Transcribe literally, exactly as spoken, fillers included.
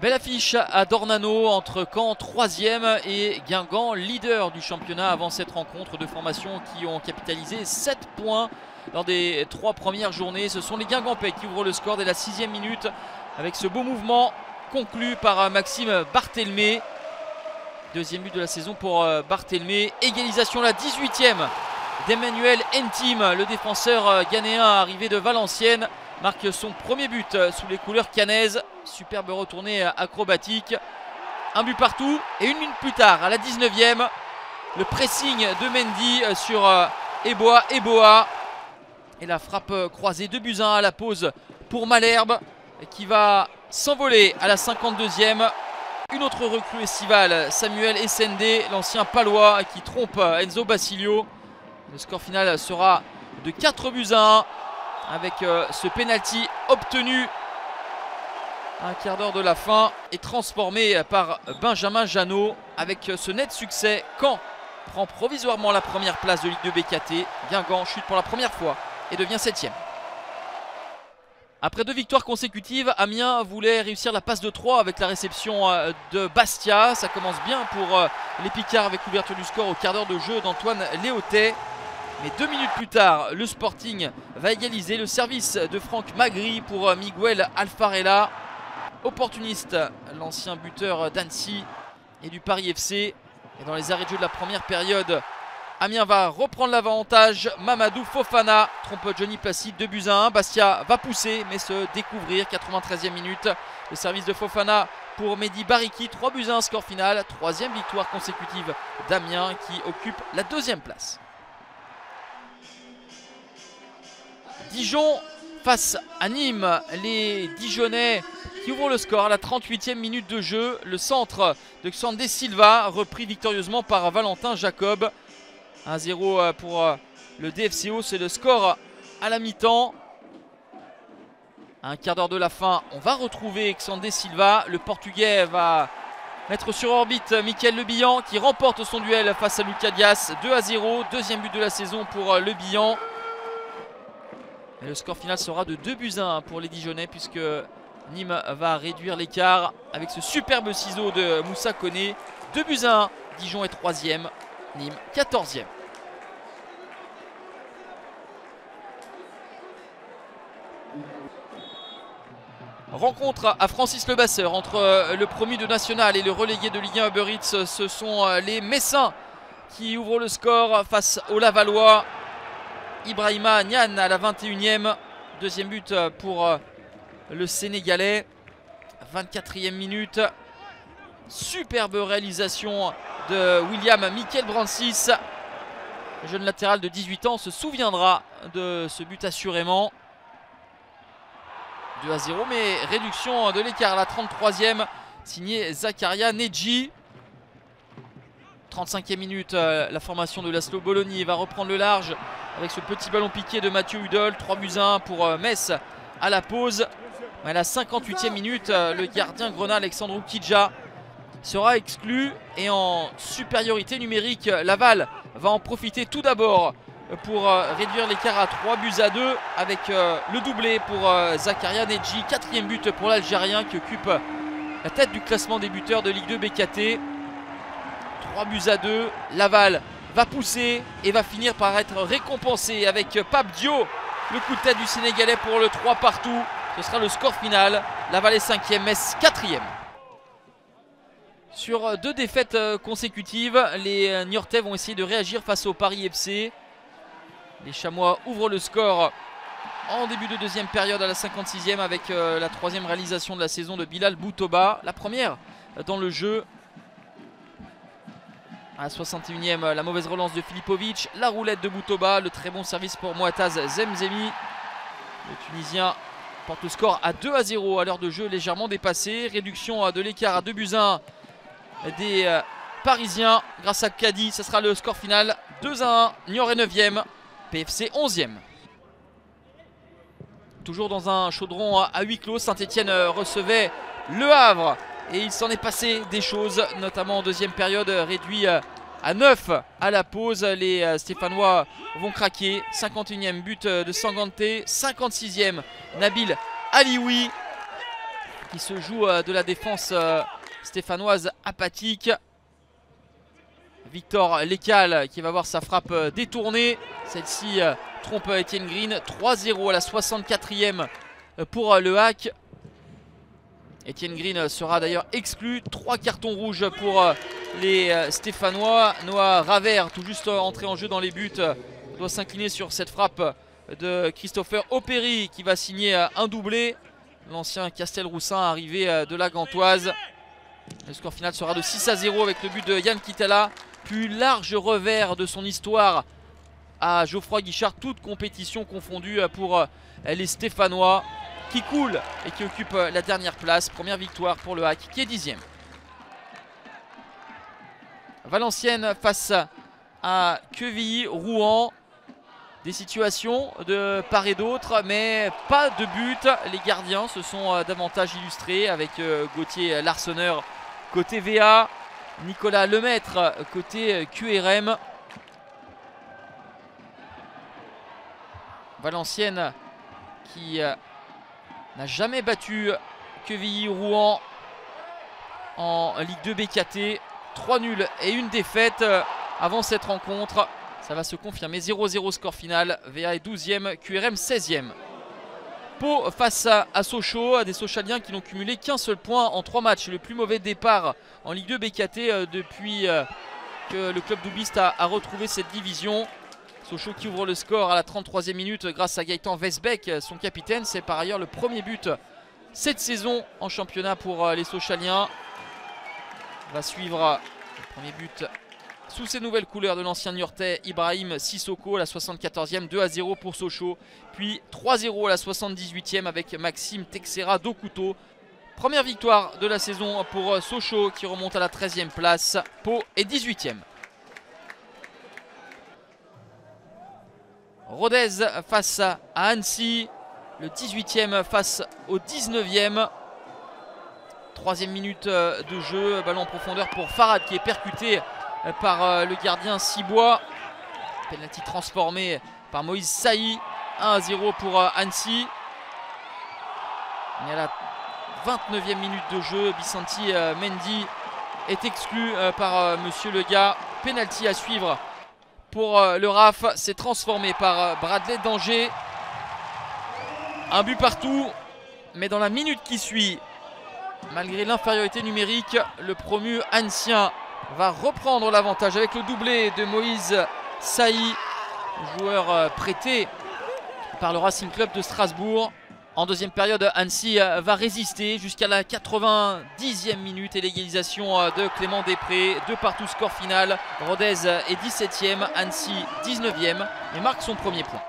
Belle affiche à Dornano entre Caen troisième et Guingamp, leader du championnat avant cette rencontre. Deux formations qui ont capitalisé sept points lors des trois premières journées. Ce sont les Guingampais qui ouvrent le score dès la sixième minute avec ce beau mouvement conclu par Maxime Barthelmé. Deuxième but de la saison pour Barthelmé. Égalisation la dix-huitième d'Emmanuel Ntim, le défenseur ghanéen arrivé de Valenciennes. Marque son premier but sous les couleurs canaises. Superbe retournée acrobatique. Un but partout et une minute plus tard, à la dix-neuvième, le pressing de Mendy sur Eboa. Eboa et la frappe croisée de Buzain à la pause pour Malherbe qui va s'envoler à la cinquante-deuxième. Une autre recrue estivale, Samuel Essende, l'ancien palois qui trompe Enzo Basilio. Le score final sera de quatre buts à un. Avec ce pénalty obtenu à un quart d'heure de la fin et transformé par Benjamin Jeannot. Avec ce net succès, Caen prend provisoirement la première place de Ligue deux B K T. Guingamp chute pour la première fois et devient septième. Après deux victoires consécutives, Amiens voulait réussir la passe de trois avec la réception de Bastia. Ça commence bien pour les Picards avec l'ouverture du score au quart d'heure de jeu d'Antoine Léotet. Mais deux minutes plus tard, le Sporting va égaliser, le service de Franck Magri pour Miguel Alfarela. Opportuniste, l'ancien buteur d'Annecy et du Paris F C. Et dans les arrêts de jeu de la première période, Amiens va reprendre l'avantage. Mamadou Fofana trompe Johnny Placide, deux buts à un. Bastia va pousser mais se découvrir, quatre-vingt-treizième minute. Le service de Fofana pour Mehdi Bariki, trois buts à un, score final. Troisième victoire consécutive d'Amiens qui occupe la deuxième place. Dijon face à Nîmes, les Dijonnais qui ouvrent le score à la trente-huitième minute de jeu. Le centre de Xande Silva repris victorieusement par Valentin Jacob. un zéro pour le D F C O, c'est le score à la mi-temps. À un quart d'heure de la fin, on va retrouver Xande Silva. Le Portugais va mettre sur orbite Mickaël Le Bihan qui remporte son duel face à Lucas Dias. deux à zéro, deuxième but de la saison pour Le Bihan. Et le score final sera de deux buts à un pour les Dijonnais puisque Nîmes va réduire l'écart avec ce superbe ciseau de Moussa Koné. deux buts à un, Dijon est troisième, Nîmes quatorzième. Rencontre à Francis Lebasseur entre le promu de National et le relégué de Ligue un Uber Eats. Ce sont les Messins qui ouvrent le score face aux Lavallois. Ibrahima Niane à la vingt-et-unième, deuxième but pour le Sénégalais, vingt-quatrième minute, superbe réalisation de William Michael Brancis. Le jeune latéral de dix-huit ans se souviendra de ce but assurément. deux à zéro, mais réduction de l'écart à la trente-troisième, signé Zakaria Nedji. trente-cinquième minute, la formation de Laszlo Bologna va reprendre le large avec ce petit ballon piqué de Mathieu Hudol. trois buts à un pour Metz à la pause. À la cinquante-huitième minute, le gardien grenat Alexandre Oukidja sera exclu. Et en supériorité numérique, Laval va en profiter tout d'abord pour réduire l'écart à trois buts à deux avec le doublé pour Zakaria Nedji. Quatrième but pour l'Algérien qui occupe la tête du classement des buteurs de Ligue deux B K T. trois buts à deux, Laval va pousser et va finir par être récompensé avec Pape Dio. Le coup de tête du Sénégalais pour le trois partout. Ce sera le score final. Laval est cinquième, Metz quatrième. Sur deux défaites consécutives, les Niortais vont essayer de réagir face au Paris F C. Les Chamois ouvrent le score en début de deuxième période à la cinquante-sixième avec la troisième réalisation de la saison de Bilal Boutobba. La première dans le jeu. À la soixante-et-unième, la mauvaise relance de Filipovic, la roulette de Boutobba, le très bon service pour Mouattaz Zemzemi. Le Tunisien porte le score à deux à zéro à l'heure de jeu légèrement dépassée. Réduction de l'écart à deux buts à un des Parisiens grâce à Kadi. Ce sera le score final deux à un. Niort est neuvième, P F C onzième. Toujours dans un chaudron à huis clos, Saint-Etienne recevait Le Havre. Et il s'en est passé des choses, notamment en deuxième période, réduit à neuf à la pause. Les Stéphanois vont craquer. cinquante-et-unième but de Sanganté, cinquante-sixième Nabil Alioui. qui se joue de la défense stéphanoise apathique. Victor Lécal qui va voir sa frappe détournée. Celle-ci trompe Étienne Green. trois zéro à la soixante-quatrième pour le H A C. Étienne Green sera d'ailleurs exclu. Trois cartons rouges pour les Stéphanois. Noah Ravert, tout juste entré en jeu dans les buts, doit s'incliner sur cette frappe de Christopher Opéry qui va signer un doublé. L'ancien Castelroussin arrivé de la Gantoise. Le score final sera de six à zéro avec le but de Yann Kitala. Plus large revers de son histoire à Geoffroy Guichard, toute compétition confondue pour les Stéphanois, qui coule et qui occupe la dernière place. Première victoire pour le H A C qui est dixième. Valenciennes face à Quevilly Rouen. Des situations de part et d'autre, mais pas de but. Les gardiens se sont davantage illustrés avec Gauthier Larsonneur côté V A, Nicolas Lemaître côté Q R M. Valenciennes qui n'a jamais battu Quevilly-Rouen en Ligue deux B K T. trois nuls et une défaite avant cette rencontre. Ça va se confirmer. zéro zéro score final. V A est douzième, Q R M seizième. Pau face à Sochaux. Des Sochaliens qui n'ont cumulé qu'un seul point en trois matchs. Le plus mauvais départ en Ligue deux B K T depuis que le club doubliste a retrouvé cette division. Sochaux qui ouvre le score à la trente-troisième minute grâce à Gaëtan Vesbeck, son capitaine. C'est par ailleurs le premier but cette saison en championnat pour les Sochaliens. On va suivre le premier but sous ses nouvelles couleurs de l'ancien Niortais Ibrahim Sissoko à la soixante-quatorzième, deux à zéro pour Sochaux. Puis trois zéro à la soixante-dix-huitième avec Maxime Texera Dokuto. Première victoire de la saison pour Sochaux qui remonte à la treizième place. Pau est dix-huitième. Rodez face à Annecy, le dix-huitième face au dix-neuvième. Troisième minute de jeu, ballon en profondeur pour Farad qui est percuté par le gardien Cibois. Penalty transformé par Moïse Sahi, un à zéro pour Annecy. Et à la vingt-neuvième minute de jeu, Bisanti Mendy est exclu par Monsieur Le Gars. Penalty à suivre pour le R A F, c'est transformé par Bradley Danger. Un but partout, mais dans la minute qui suit, malgré l'infériorité numérique, le promu ancien va reprendre l'avantage avec le doublé de Moïse Sahi, joueur prêté par le Racing Club de Strasbourg. En deuxième période, Annecy va résister jusqu'à la quatre-vingt-dixième minute et l'égalisation de Clément Després. Deux partout score final. Rodez est dix-septième, Annecy dix-neuvième et marque son premier point.